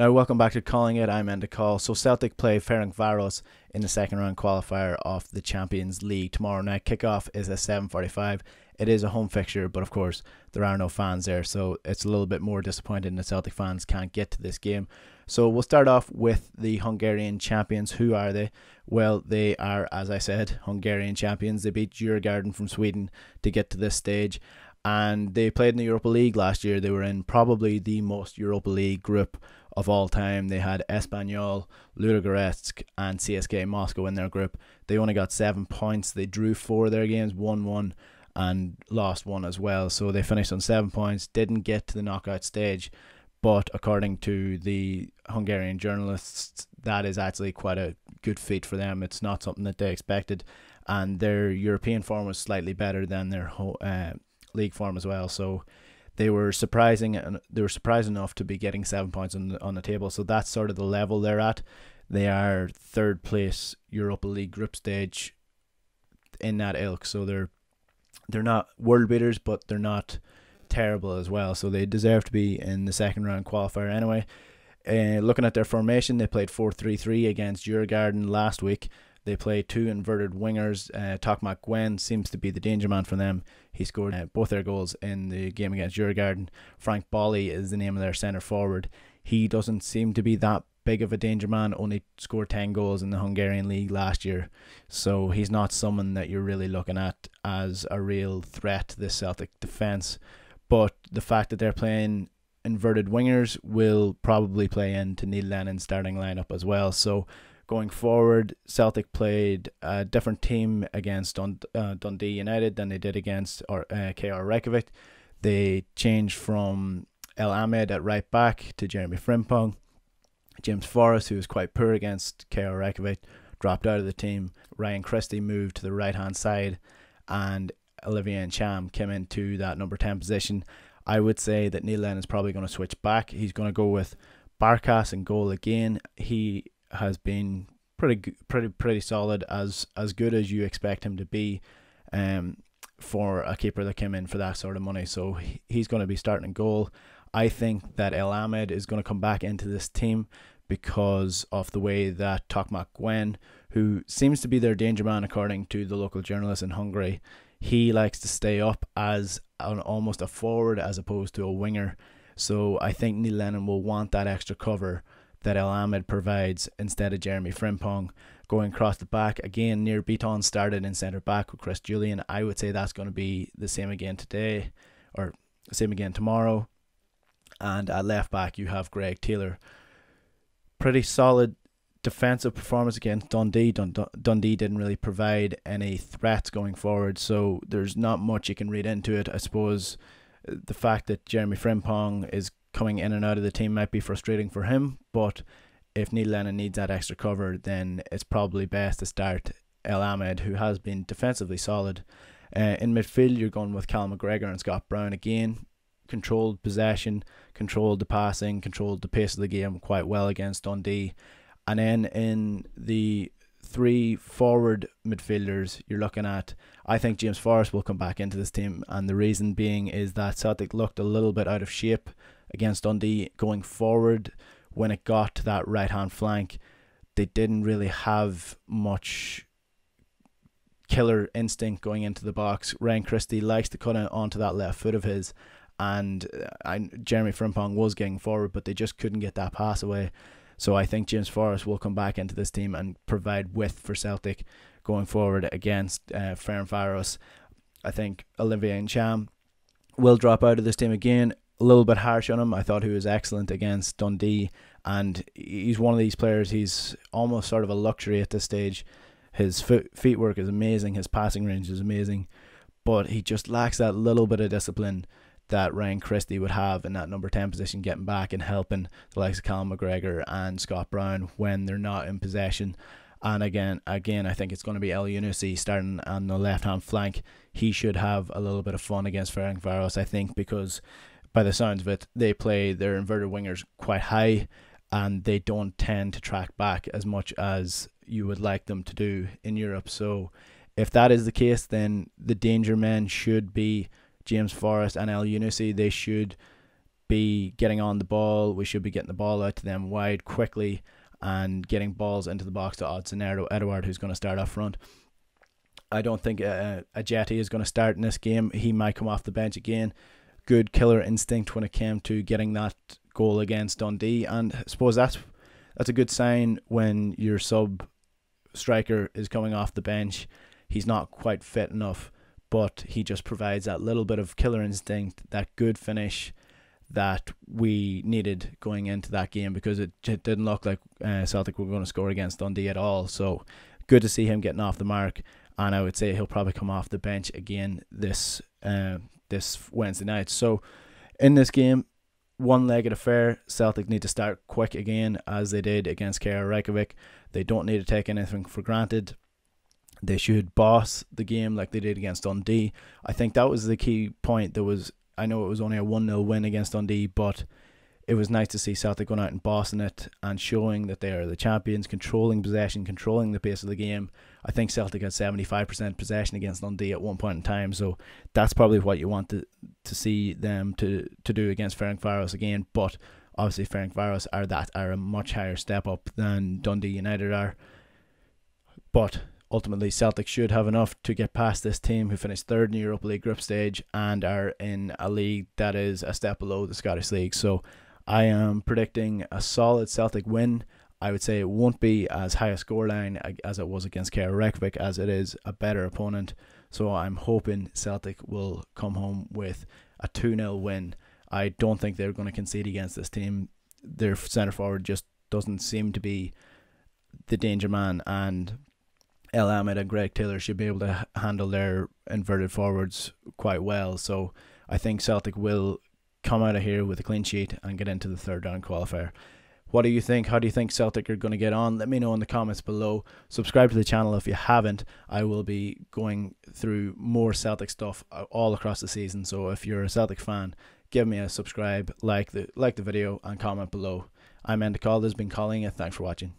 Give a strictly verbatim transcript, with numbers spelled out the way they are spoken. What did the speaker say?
Now, welcome back to Calling It. I'm Enda Call. So Celtic play Ferencváros in the second round qualifier of the Champions League tomorrow night. Kickoff is at seven forty-five. It is a home fixture, but of course there are no fans there, so it's a little bit more disappointing that Celtic fans can't get to this game. So we'll start off with the Hungarian champions. Who are they? Well, they are, as I said, Hungarian champions. They beat Djurgården from Sweden to get to this stage, and they played in the Europa League last year. They were in probably the most Europa League group of all time. They had Espanyol, Ludogorets and C S K Moscow in their group. They only got seven points. They drew four of their games, won one and lost one as well. So they finished on seven points, didn't get to the knockout stage. But according to the Hungarian journalists, that is actually quite a good feat for them. It's not something that they expected. And their European form was slightly better than their uh, league form as well. So they were surprising, and they were surprised enough to be getting seven points on the, on the table. So that's sort of the level they're at. They are third place Europa League group stage in that ilk. So they're they're not world beaters, but they're not terrible as well. So they deserve to be in the second round qualifier anyway. Uh, looking at their formation, they played four three three against Djurgården last week. They play two inverted wingers. Uh, Tokmac Nguen seems to be the danger man for them. He scored uh, both their goals in the game against Djurgården. Frank Bolly is the name of their centre forward. He doesn't seem to be that big of a danger man, only scored ten goals in the Hungarian league last year. So he's not someone that you're really looking at as a real threat to the Celtic defence. But the fact that they're playing inverted wingers will probably play into Neil Lennon's starting lineup as well. So going forward, Celtic played a different team against Dund uh, Dundee United than they did against or, uh, K R Reykjavik. They changed from Elhamed at right back to Jeremy Frimpong. James Forrest, who was quite poor against K R Reykjavik, dropped out of the team. Ryan Christie moved to the right-hand side, and Olivier Ntcham came into that number ten position. I would say that Neil Lennon is probably going to switch back. He's going to go with Barkas in goal again. He has been pretty pretty pretty solid, as as good as you expect him to be um for a keeper that came in for that sort of money. So he, he's going to be starting in goal. I think that Elhamed is going to come back into this team because of the way that Tokmac Nguen, who seems to be their danger man according to the local journalists in Hungary, he likes to stay up as an almost a forward as opposed to a winger. So I think Neil Lennon will want that extra cover that Elhamed provides instead of Jeremy Frimpong. Going across the back again, Nir Bitton started in centre back with Chris Jullien. I would say that's going to be the same again today, or same again tomorrow. And at left back you have Greg Taylor. Pretty solid defensive performance against Dundee. Dund Dundee didn't really provide any threats going forward, so there's not much you can read into it. I suppose the fact that Jeremy Frimpong is coming in and out of the team might be frustrating for him, but if Neil Lennon needs that extra cover, then it's probably best to start Elhamed, who has been defensively solid. Uh, in midfield, you're going with Callum McGregor and Scott Brown again. Controlled possession, controlled the passing, controlled the pace of the game quite well against Dundee. And then in the three forward midfielders you're looking at, I think James Forrest will come back into this team, and the reason being is that Celtic looked a little bit out of shape against Dundee going forward. When it got to that right hand flank, they didn't really have much killer instinct going into the box. Ryan Christie likes to cut onto that left foot of his, and I, Jeremy Frimpong was getting forward, but they just couldn't get that pass away. So I think James Forrest will come back into this team and provide width for Celtic going forward against uh, Ferencváros. I think Olivier Ntcham will drop out of this team again. A little bit harsh on him. I thought he was excellent against Dundee, and he's one of these players, he's almost sort of a luxury at this stage. His foot, feet work is amazing, his passing range is amazing, but he just lacks that little bit of discipline that Ryan Christie would have in that number ten position, getting back and helping the likes of Callum McGregor and Scott Brown when they're not in possession. And again, again, I think it's going to be Elyounoussi starting on the left-hand flank. He should have a little bit of fun against Ferencváros, I think, because by the sounds of it, they play their inverted wingers quite high, and they don't tend to track back as much as you would like them to do in Europe. So if that is the case, then the danger men should be James Forrest and Elyounoussi. They should be getting on the ball. We should be getting the ball out to them wide quickly and getting balls into the box to Odsonne Édouard, who's going to start up front. I don't think uh, Ajeti is going to start in this game. He might come off the bench again. Good killer instinct when it came to getting that goal against Dundee, and I suppose that's that's a good sign when your sub striker is coming off the bench. He's not quite fit enough, but he just provides that little bit of killer instinct, that good finish that we needed going into that game, because it, it didn't look like uh, Celtic were going to score against Dundee at all. So good to see him getting off the mark, and I would say he'll probably come off the bench again this uh, this Wednesday night. So in this game, one-legged affair. Celtic need to start quick again, as they did against K R. Reykjavik. They don't need to take anything for granted. They should boss the game like they did against Dundee. I think that was the key point. There was, I know it was only a one nil win against Dundee, but it was nice to see Celtic going out and bossing it and showing that they are the champions, controlling possession, controlling the pace of the game. I think Celtic had seventy-five percent possession against Dundee at one point in time, so that's probably what you want to to see them to, to do against Ferencváros again. But obviously Ferencváros are that are a much higher step up than Dundee United are. But ultimately Celtic should have enough to get past this team, who finished third in the Europa League group stage and are in a league that is a step below the Scottish League. So I am predicting a solid Celtic win. I would say it won't be as high a scoreline as it was against K R. Reykjavik, as it is a better opponent. So I'm hoping Celtic will come home with a two nil win. I don't think they're going to concede against this team. Their centre forward just doesn't seem to be the danger man, and Elhamed and Greg Taylor should be able to handle their inverted forwards quite well. So I think Celtic will come out of here with a clean sheet and get into the third round qualifier. What do you think? How do you think Celtic are going to get on? Let me know in the comments below. Subscribe to the channel if you haven't. I will be going through more Celtic stuff all across the season, so if you're a Celtic fan, give me a subscribe, like the like the video, and comment below. I'm Enda Call. This has been Calling it. Thanks for watching.